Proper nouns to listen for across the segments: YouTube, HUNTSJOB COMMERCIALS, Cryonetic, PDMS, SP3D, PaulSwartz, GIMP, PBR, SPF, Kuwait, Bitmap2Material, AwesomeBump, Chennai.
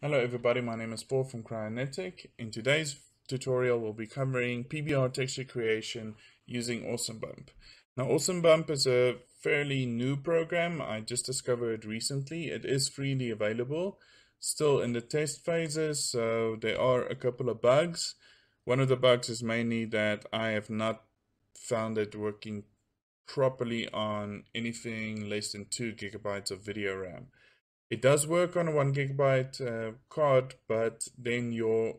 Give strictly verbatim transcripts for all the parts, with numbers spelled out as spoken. Hello everybody, my name is Paul from Cryonetic. In today's tutorial we'll be covering P B R texture creation using AwesomeBump. Now AwesomeBump is a fairly new program. I just discovered it recently. It is freely available, still in the test phases, so there are a couple of bugs. One of the bugs is mainly that I have not found it working properly on anything less than two gigabytes of video RAM. It does work on a one gigabyte uh, card, but then you're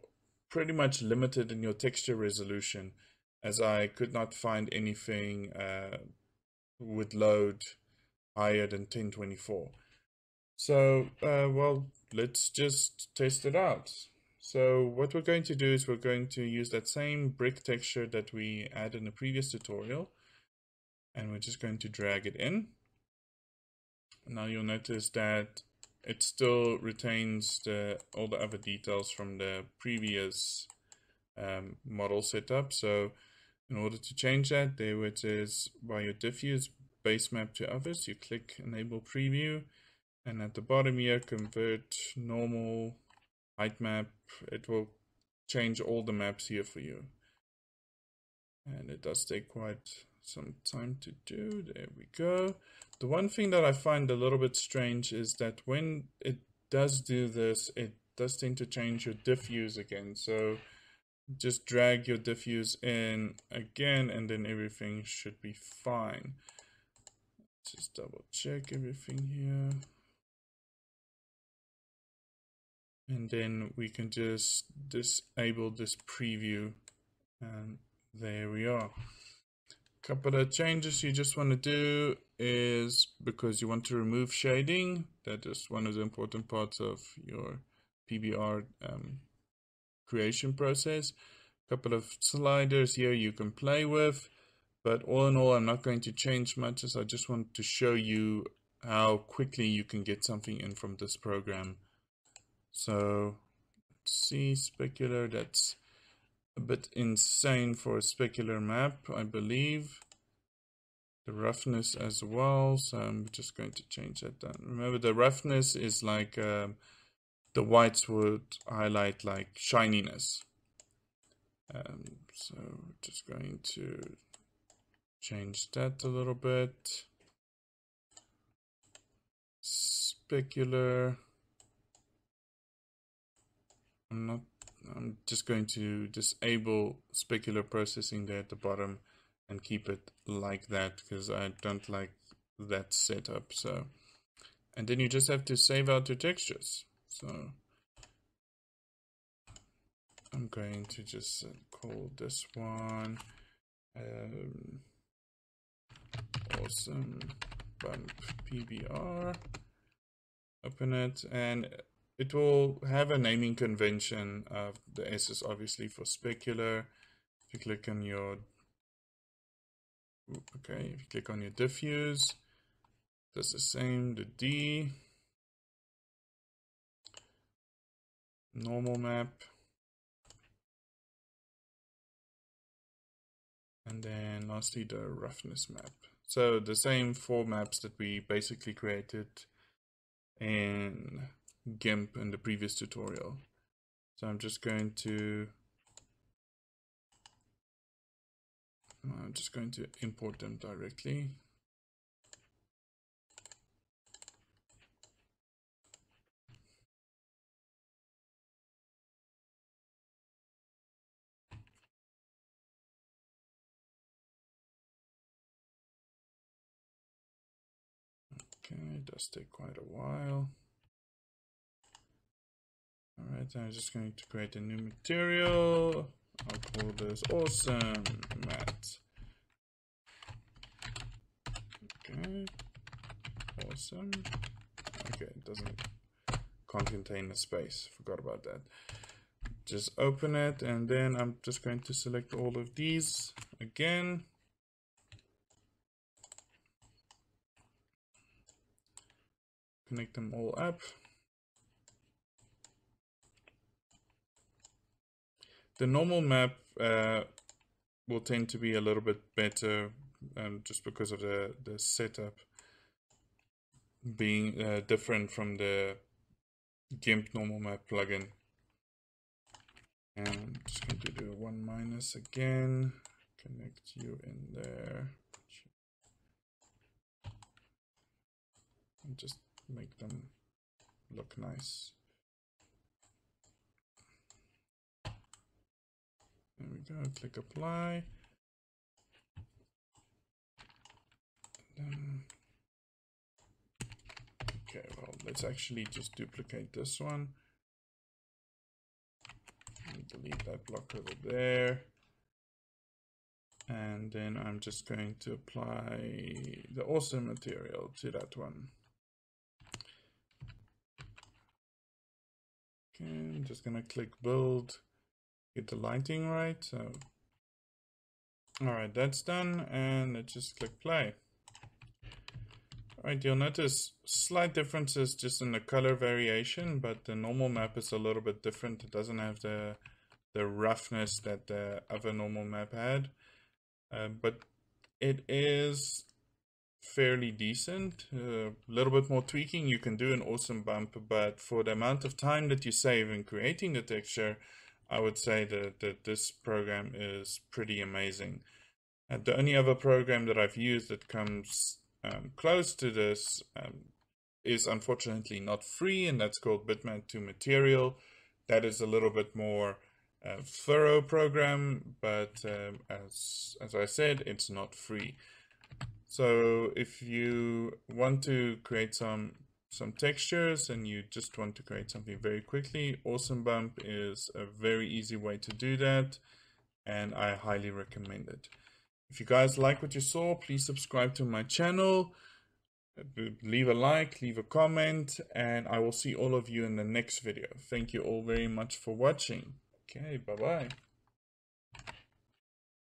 pretty much limited in your texture resolution, as I could not find anything uh, with load higher than ten twenty-four. So, uh, well, let's just test it out. So what we're going to do is we're going to use that same brick texture that we had in the previous tutorial, and we're just going to drag it in. Now you'll notice that it still retains the, all the other details from the previous um, model setup. So in order to change that, there it is by your diffuse base map to others. You click enable preview, and at the bottom here, convert normal height map. It will change all the maps here for you. And it does take quite some time to do. There we go. The one thing that I find a little bit strange is that when it does do this, it does tend to change your diffuse again. So just drag your diffuse in again, and then everything should be fine. Just double check everything here, and then we can just disable this preview, and there we are. Couple of changes you just want to do is, because you want to remove shading, that is one of the important parts of your P B R um, creation process. A couple of sliders here you can play with, but all in all I'm not going to change much, as I just want to show you how quickly you can get something in from this program. So let's see, specular, that's a bit insane for a specular map, I believe. The roughness as well, so I'm just going to change that down. Remember, the roughness is like um, the whites would highlight like shininess. Um, so just going to change that a little bit. Specular. I'm not I'm just going to disable specular processing there at the bottom and keep it like that, because I don't like that setup. So, and then you just have to save out your textures. So I'm going to just call this one um, AwesomeBump P B R. Open it, and it will have a naming convention. Uh, the S is obviously for specular. If you click on your, okay, if you click on your diffuse, that's the same. The D, normal map, and then lastly the roughness map. So the same four maps that we basically created in GIMP in the previous tutorial. So I'm just going to I'm just going to import them directly. Okay, it does take quite a while. Alright, I'm just going to create a new material. I'll call this awesome mat. Okay, awesome. Okay, it doesn't, can't contain the space. Forgot about that. Just open it, and then I'm just going to select all of these again. Connect them all up. The normal map uh, will tend to be a little bit better um, just because of the, the setup being uh, different from the GIMP normal map plugin. And I'm just going to do one minus again, connect you in there. And just make them look nice. There we go, click apply. Then, okay, well, let's actually just duplicate this one. And delete that block over there. And then I'm just going to apply the awesome material to that one. Okay, I'm just gonna click build, get the lighting right. So, all right, that's done, and let's just click play. All right, you'll notice slight differences just in the color variation, but the normal map is a little bit different. It doesn't have the the roughness that the other normal map had, uh, but it is fairly decent. A uh, little bit more tweaking you can do in AwesomeBump, but for the amount of time that you save in creating the texture, I would say that, that this program is pretty amazing. And the only other program that I've used that comes Um, close to this um, is unfortunately not free, and that's called Bitmap two Material. That is a little bit more uh, thorough program, but um, as, as I said, it's not free. So if you want to create some some textures and you just want to create something very quickly, AwesomeBump is a very easy way to do that, and I highly recommend it. If you guys like what you saw, please subscribe to my channel, leave a like, leave a comment, and I will see all of you in the next video. Thank you all very much for watching. Okay, bye-bye.